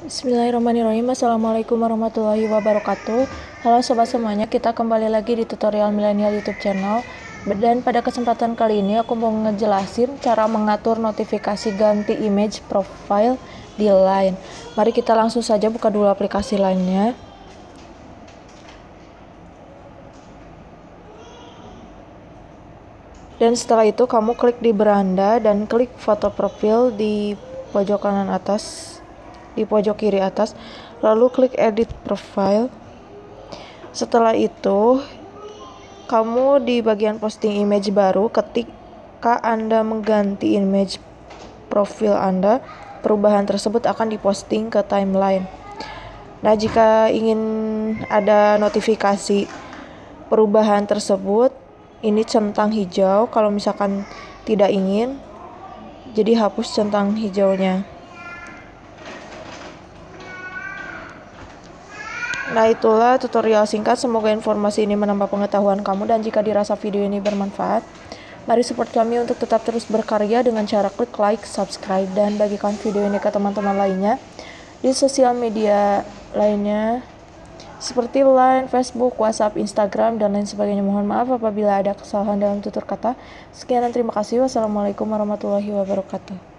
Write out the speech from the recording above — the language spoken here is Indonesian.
Bismillahirrahmanirrahim. Assalamualaikum warahmatullahi wabarakatuh. Halo sobat semuanya, kita kembali lagi di tutorial milenial YouTube channel. Dan pada kesempatan kali ini aku mau ngejelasin cara mengatur notifikasi ganti image profile di LINE. Mari kita langsung saja buka dulu aplikasi LINE-nya. Dan setelah itu kamu klik di beranda dan klik foto profil di pojok kanan atas. Di pojok kiri atas, lalu klik edit profile. Setelah itu kamu di bagian posting image baru, ketika Anda mengganti image profil Anda, perubahan tersebut akan diposting ke timeline. Nah, jika ingin ada notifikasi perubahan tersebut, ini centang hijau. Kalau misalkan tidak ingin, jadi hapus centang hijaunya. Nah, itulah tutorial singkat. Semoga informasi ini menambah pengetahuan kamu, dan jika dirasa video ini bermanfaat, mari support kami untuk tetap terus berkarya dengan cara klik like, subscribe, dan bagikan video ini ke teman-teman lainnya di sosial media lainnya seperti LINE, Facebook, WhatsApp, Instagram, dan lain sebagainya. Mohon maaf apabila ada kesalahan dalam tutur kata. Sekian dan terima kasih. Wassalamualaikum warahmatullahi wabarakatuh.